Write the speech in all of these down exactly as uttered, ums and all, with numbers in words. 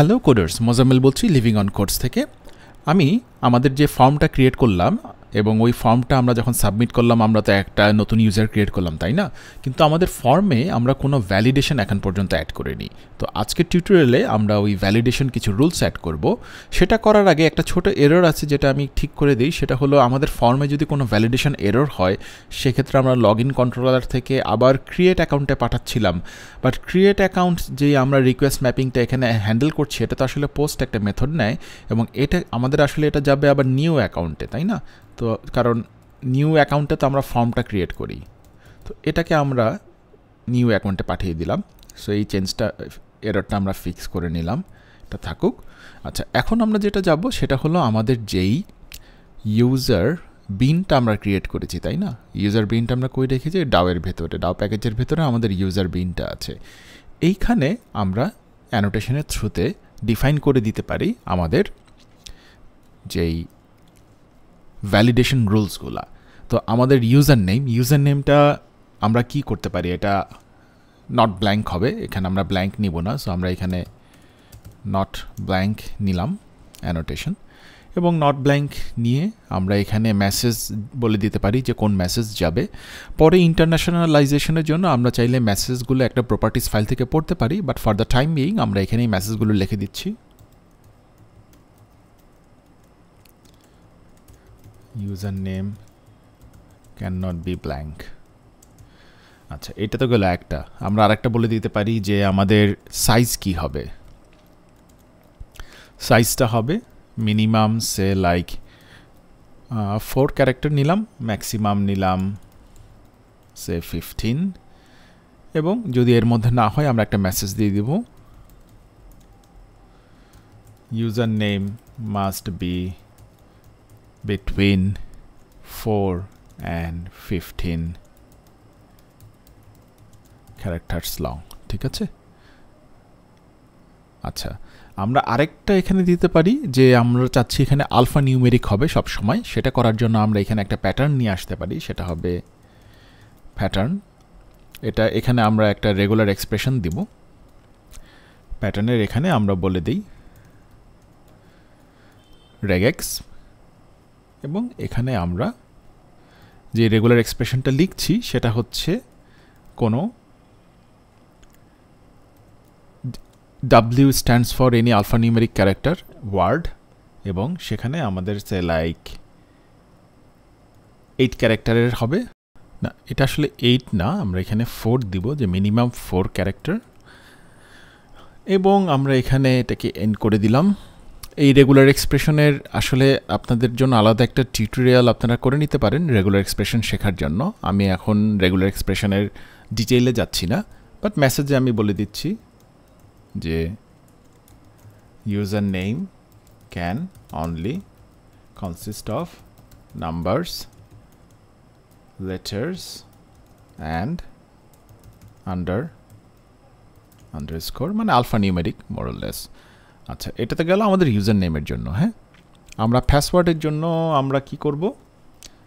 Hello coders, Mozammel বলছি living on codes থেকে। আমি আমাদের যে ফর্মটা ক্রিয়েট করলাম এবং ওই ফর্মটা আমরা যখন সাবমিট করলাম, আমরা তো একটা নতুন ইউজার ক্রিয়েট করলাম, তাই না? কিন্তু আমাদের ফর্মে আমরা কোনো ভ্যালিডেশন এখন পর্যন্ত অ্যাড করিনি। তো আজকের টিউটোরিয়ালে আমরা ওই ভ্যালিডেশন কিছু রুলস অ্যাড করব। সেটা করার আগে একটা ছোট এরর আছে যেটা আমি ঠিক করে দিই, সেটা হলো আমাদের ফর্মে যদি কোনো ভ্যালিডেশন এরর হয় সেক্ষেত্রে আমরা লগ ইন কন্ট্রোলার থেকে আবার ক্রিয়েট অ্যাকাউন্টে পাঠাচ্ছিলাম, বাট ক্রিয়েট অ্যাকাউন্ট যে আমরা রিকোয়েস্ট ম্যাপিংটা এখানে হ্যান্ডেল করছি এটা তো আসলে পোস্ট একটা মেথড নেয় এবং এটা আমাদের আসলে এটা যাবে আবার নিউ অ্যাকাউন্টে, তাই না? তো কারণ নিউ অ্যাকাউন্টে তো আমরা ফর্মটা ক্রিয়েট করি, তো এটাকে আমরা নিউ অ্যাকাউন্টে পাঠিয়ে দিলাম। সো এই চেঞ্জটা, এররটা আমরা ফিক্স করে নিলাম, এটা থাকুক। আচ্ছা, এখন আমরা যেটা যাব সেটা হলো আমাদের যেই ইউজার বিনটা আমরা ক্রিয়েট করেছি, তাই না? ইউজার বিনটা আমরা কই রেখেছি? ডাওয়ের ভেতরে, ডাও প্যাকেজের ভেতরে আমাদের ইউজার বিনটা আছে। এইখানে আমরা অ্যানোটেশনের থ্রুতে ডিফাইন করে দিতে পারি আমাদের যেই ভ্যালিডেশন রুলসগুলো। তো আমাদের ইউজার নেম, ইউজার নেমটা আমরা কি করতে পারি, এটা নট ব্ল্যাঙ্ক হবে, এখানে আমরা ব্ল্যাঙ্ক নিব না। সো আমরা এখানে নট ব্ল্যাঙ্ক নিলাম অ্যানোটেশন, এবং নট ব্ল্যাঙ্ক নিয়ে আমরা এখানে মেসেজ বলে দিতে পারি যে কোন মেসেজ যাবে। পরে ইন্টারন্যাশনালাইজেশনের জন্য আমরা চাইলে মেসেজগুলো একটা প্রপার্টিস ফাইল থেকে পড়তে পারি, but for the time being আমরা এখানে এই মেসেজগুলো লিখে দিচ্ছি। User name can not be blank. আচ্ছা, এটা তো গেল একটা। আমরা আরেকটা বলে দিতে পারি যে আমাদের সাইজ কি হবে। সাইজটা হবে minimum say like four character নিলাম, ম্যাক্সিমাম নিলাম সে ফিফটিন, এবং যদি এর মধ্যে না হয় আমরা একটা মেসেজ দিয়ে দেব, user name must be between four and fifteen characters long, ঠিক আছে? আচ্ছা, আমরা আরেকটা এখানে দিতে পারি যে আমরা চাচ্ছি এখানে আলফা নিউমেরিক হবে সব সময়। সেটা করার জন্য আমরা এখানে একটা প্যাটার্ন নিয়ে আসতে পারি, সেটা হবে প্যাটার্ন। এটা এখানে আমরা একটা রেগুলার এক্সপ্রেশন দিব। প্যাটার্নের এখানে আমরা বলে দিই regex, এবং এখানে আমরা যে রেগুলার এক্সপ্রেশনটা লিখছি সেটা হচ্ছে কোনো W stands for any alphanumeric character word, এবং সেখানে আমাদের সে লাইক এইট ক্যারেক্টারের হবে না, এটা আসলে এইট না, আমরা এখানে ফোর দিব, যে মিনিমাম ফোর ক্যারেক্টার, এবং আমরা এখানে এটাকে এন্ড করে দিলাম। এই রেগুলার এক্সপ্রেশনের আসলে আপনাদের জন্য আলাদা একটা টিউটোরিয়াল আপনারা করে নিতে পারেন রেগুলার এক্সপ্রেশন শেখার জন্য। আমি এখন রেগুলার এক্সপ্রেশনের ডিটেইলে যাচ্ছি না, বাট মেসেজে আমি বলে দিচ্ছি যে user name can only consist of numbers, letters and under underscore, মানে আলফা নিউমেরিক মোরলেস। আচ্ছা, এটাতে গেল আমাদের ইউজার নেমের জন্য। হ্যাঁ, আমরা পাসওয়ার্ডের জন্য আমরা কি করব,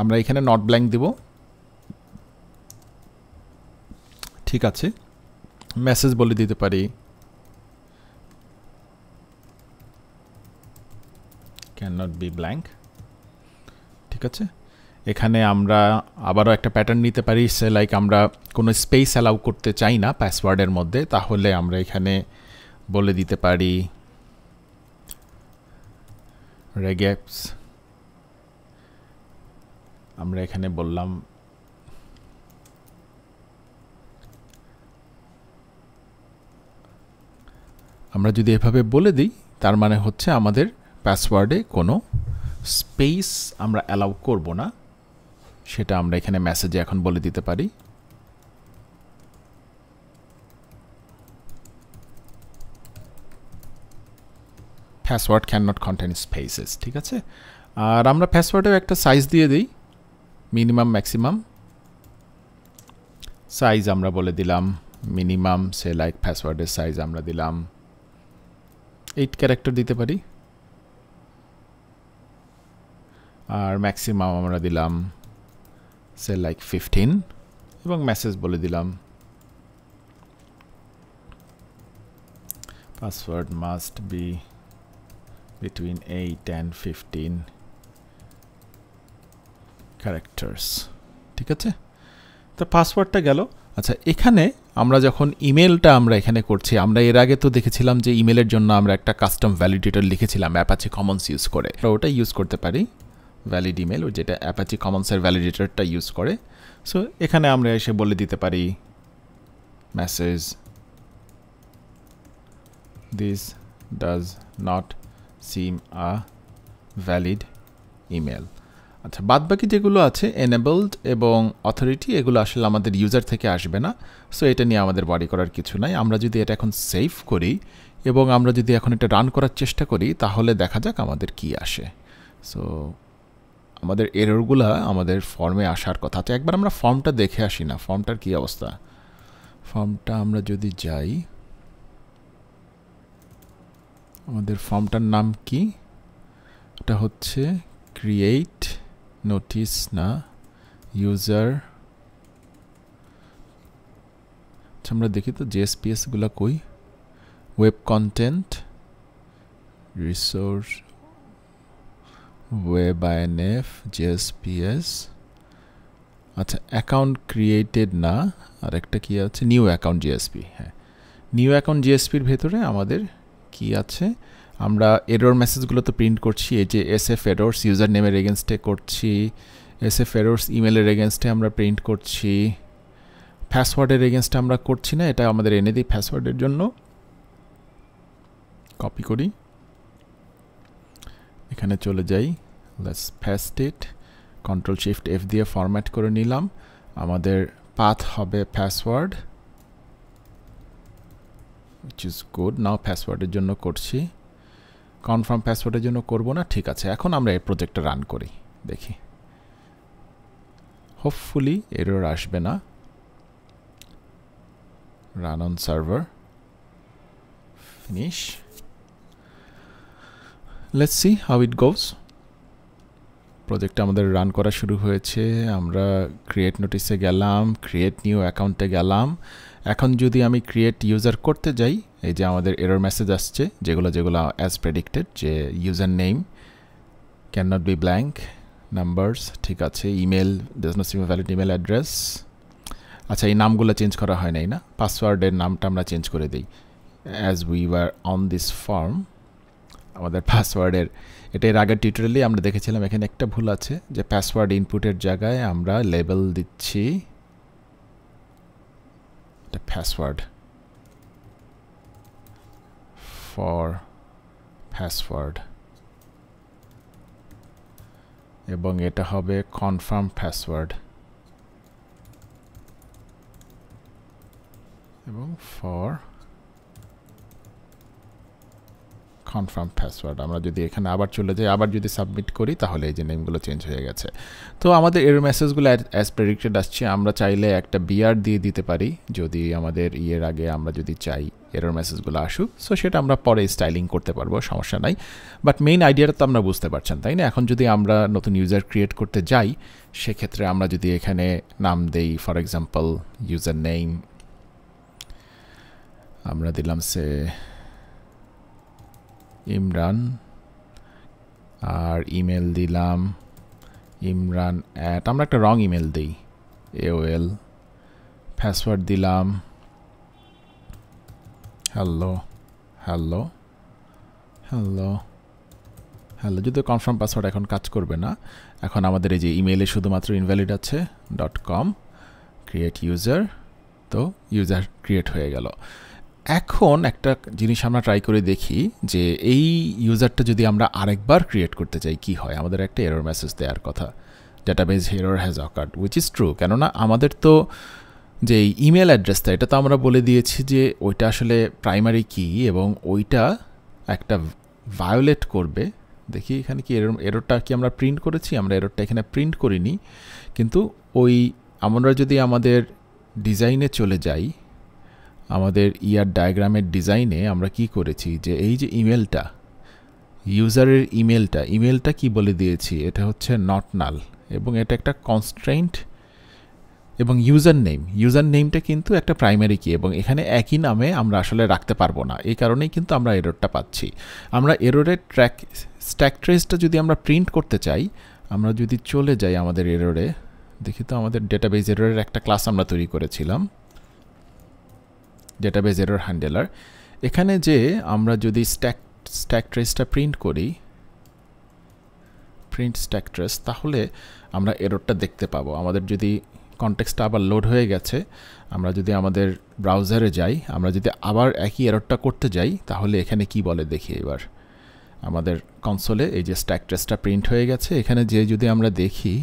আমরা এখানে নট ব্ল্যাঙ্ক দেব, ঠিক আছে? মেসেজ বলে দিতে পারি ক্যান নট বি ব্ল্যাঙ্ক, ঠিক আছে? এখানে আমরা আবারও একটা প্যাটার্ন নিতে পারি, সে লাইক আমরা কোনো স্পেস অ্যালাউ করতে চাই না পাসওয়ার্ডের মধ্যে, তাহলে আমরা এখানে বলে দিতে পারি regex, আমরা এখানে বললাম আমরা যদি এভাবে বলে দিই তার মানে হচ্ছে আমাদের পাসওয়ার্ডে কোনো স্পেস আমরা অ্যালাউ করব না, সেটা আমরা এখানে মেসেজে এখন বলে দিতে পারি। Password can not contain spaces, ঠিক আছে? আর আমরা পাসওয়ার্ডেও একটা সাইজ দিয়ে দিই, মিনিমাম ম্যাক্সিমাম সাইজ আমরা বলে দিলাম মিনিমাম সে লাইক পাসওয়ার্ডের সাইজ আমরা দিলাম এইট ক্যারেক্টার দিতে পারি, আর ম্যাক্সিমাম আমরা দিলাম সে লাইক ফিফটিন, এবং মেসেজ বলে দিলাম Password must be between eight and fifteen characters. ঠিক আছে, তো পাসওয়ার্ডটা গেল। আচ্ছা, এখানে আমরা যখন ইমেলটা আমরা এখানে করছি, আমরা এর আগে তো দেখেছিলাম যে ইমেলের জন্য আমরা একটা কাস্টম ভ্যালিডেটর লিখেছিলাম অ্যাপাচি কমন্স ইউজ করে। ওটা ইউজ করতে পারি, ভ্যালিড ইমেল, যেটা অ্যাপাচি কমন্সের ভ্যালিডেটরটা ইউজ করে। সো এখানে আমরা এসে বলে দিতে পারি message this does not seem a valid email. আচ্ছা, বাদবাকি যেগুলো আছে এনাবেলড এবং অথরিটি, এগুলো আসলে আমাদের ইউজার থেকে আসবে না, সো এটা নিয়ে আমাদের ওয়ারি করার কিছু নাই। আমরা যদি এটা এখন সেভ করি এবং আমরা যদি এখন এটা রান করার চেষ্টা করি, তাহলে দেখা যাক আমাদের কি আসে। সো আমাদের এররগুলো আমাদের ফর্মে আসার কথা আছে। একবার আমরা ফর্মটা দেখে আসি না, ফর্মটার কি অবস্থা। ফর্মটা আমরা যদি যাই, আমাদের ফর্মটার নাম কি? এটা হচ্ছে ক্রিয়েট নোটিস না ইউজার। আমরা দেখি তো জেএসপিএসগুলো কই, web content resource web INF JSPs. আচ্ছা, অ্যাকাউন্ট ক্রিয়েটেড না, আর একটা কী আছে নিউ অ্যাকাউন্ট জিএসপি। হ্যাঁ, নিউ অ্যাকাউন্ট জিএসপির ভেতরে আমাদের কি আছে? আমরা এরর মেসেজগুলো তো প্রিন্ট করছি, এই যে এস এফ এরোর্স ইউজার নেমের এগেনস্টে করছি, এস এফ এরোর্স ইমেলের এগেনস্টে আমরা প্রিন্ট করছি, পাসওয়ার্ডের এগেনস্টে আমরা করছি না। এটা আমাদের এনে দিই, পাসওয়ার্ডের জন্য কপি করি, এখানে চলে যাই, let's paste it, control shift F দিয়ে ফরম্যাট করে নিলাম। আমাদের পাথ হবে password, which is good. Now পাসওয়ার্ডের জন্য করছি, কনফার্ম পাসওয়ার্ডের জন্য করব না। ঠিক আছে, এখন আমরা এই প্রজেক্টটা রান করি, দেখি হোপফুলি এরর আসবে না। Run on server, finish, let's see how it goes. প্রজেক্টটা আমাদের রান করা শুরু হয়েছে। আমরা ক্রিয়েট নোটিসে গেলাম, ক্রিয়েট নিউ অ্যাকাউন্টে গেলাম। এখন যদি আমি ক্রিয়েট ইউজার করতে যাই, এই যে আমাদের এরর মেসেজ আসছে, যেগুলো যেগুলো অ্যাজ প্রেডিক্টেড, যে user name can not be blank, numbers ঠিক আছে, email does not seem a valid email address. আচ্ছা, এই নামগুলো চেঞ্জ করা হয় নাই না, পাসওয়ার্ডের নামটা আমরা চেঞ্জ করে দিই, as we were on this form. আমাদের পাসওয়ার্ডের এটা এর আগের টিউটোরিয়ালে আমরা দেখেছিলাম, এখানে একটা ভুল আছে যে পাসওয়ার্ড ইনপুটের জায়গায় আমরা লেবেল দিচ্ছি the password for password এবং এটা হবে confirm password এবং for কনফার্ম পাসওয়ার্ড। আমরা যদি এখানে আবার চলে যাই, আবার যদি সাবমিট করি, তাহলে এই যে নেমগুলো চেঞ্জ হয়ে গেছে। তো আমাদের এর মেসেজগুলো অ্যাজ প্রেডিক্টেড আসছে। আমরা চাইলে একটা বিআর দিয়ে দিতে পারি, যদি আমাদের ইয়ের আগে আমরা যদি চাই এরর মেসেজগুলো আসুক, সো সেটা আমরা পরে স্টাইলিং করতে পারবো, সমস্যা নাই। বাট মেইন আইডিয়াটা তো আমরা বুঝতে পারছেন, তাই না? এখন যদি আমরা নতুন ইউজার ক্রিয়েট করতে যাই, সেক্ষেত্রে আমরা যদি এখানে নাম দেই, ফর এক্সাম্পল ইউজার নেম আমরা দিলাম সে ইমরান, আর ইমেল দিলাম ইমরান অ্যাট, আমরা একটা রং ইমেল দিই, এওএল, পাসওয়ার্ড দিলাম হ্যালো হ্যালো হ্যালো হ্যালো। যদিও কনফার্ম পাসওয়ার্ড এখন কাজ করবে না, এখন আমাদের এই যে ইমেলে শুধুমাত্র ইনভ্যালিড আছে ডট কম, ক্রিয়েট ইউজার, তো ইউজার ক্রিয়েট হয়ে গেল। এখন একটা জিনিস আমরা ট্রাই করে দেখি যে এই ইউজারটা যদি আমরা আরেকবার ক্রিয়েট করতে চাই কি হয়। আমাদের একটা এরর মেসেজ দেওয়ার কথা, database error has occurred, which is true, কেননা আমাদের তো যে ইমেল অ্যাড্রেসটা, এটা তো আমরা বলে দিয়েছি যে ওইটা আসলে প্রাইমারি কি এবং ওইটা একটা ভায়োলেট করবে। দেখি এখানে কি এরর, এররটা কি আমরা প্রিন্ট করেছি? আমরা এররটা এখানে প্রিন্ট করিনি, কিন্তু ওই আমরা যদি আমাদের ডিজাইনে চলে যাই, আমাদের ইয়ার ডায়াগ্রামের ডিজাইনে আমরা কি করেছি যে এই যে ইমেলটা, ইউজারের ইমেলটা, ইমেলটা কি বলে দিয়েছি, এটা হচ্ছে নট নাল, এবং এটা একটা কনস্ট্রেন্ট, এবং ইউজার নেম ইউজার নেমটা কিন্তু একটা প্রাইমারি কি এবং এখানে একই নামে আমরা আসলে রাখতে পারবো না, এই কারণেই কিন্তু আমরা এররটা পাচ্ছি। আমরা এররের ট্র্যাক স্ট্যাক ট্রেসটা যদি আমরা প্রিন্ট করতে চাই, আমরা যদি চলে যাই আমাদের এররে, দেখি তো আমাদের ডেটাবেজ এররের একটা ক্লাস আমরা তৈরি করেছিলাম, ডেটাবেজ এরর হ্যান্ডেলার। এখানে যে আমরা যদি স্ট্যাক স্ট্যাক ট্রেসটা প্রিন্ট করি, প্রিন্ট স্ট্যাক ট্রেস, তাহলে আমরা এররটা দেখতে পাবো। আমাদের যদি কনটেক্সটটা আবার লোড হয়ে গেছে, আমরা যদি আমাদের ব্রাউজারে যাই, আমরা যদি আবার একই এররটা করতে যাই, তাহলে এখানে কি বলে দেখি। এবার আমাদের কনসোলে এই যে স্ট্যাক ট্রেসটা প্রিন্ট হয়ে গেছে, এখানে যে যদি আমরা দেখি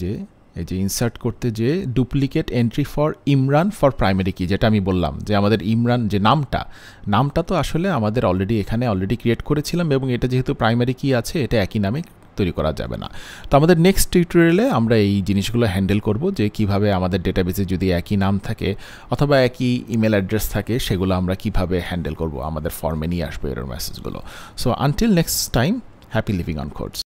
যে এই যে ইনসার্ট করতে যে duplicate entry for Imran for primary key, যেটা আমি বললাম যে আমাদের ইমরান যে নামটা নামটা তো আসলে আমাদের অলরেডি এখানে অলরেডি ক্রিয়েট করেছিলাম এবং এটা যেহেতু প্রাইমারি কি আছে, এটা একই নামে তৈরি করা যাবে না। তো আমাদের নেক্সট টিউটোরিয়ালে আমরা এই জিনিসগুলো হ্যান্ডেল করব, যে কিভাবে আমাদের ডেটাবেসে যদি একই নাম থাকে অথবা একই ইমেল অ্যাড্রেস থাকে, সেগুলো আমরা কিভাবে হ্যান্ডেল করব, আমাদের ফর্মে নিয়ে আসবো এরর মেসেজগুলো। So until next time, happy living on codes.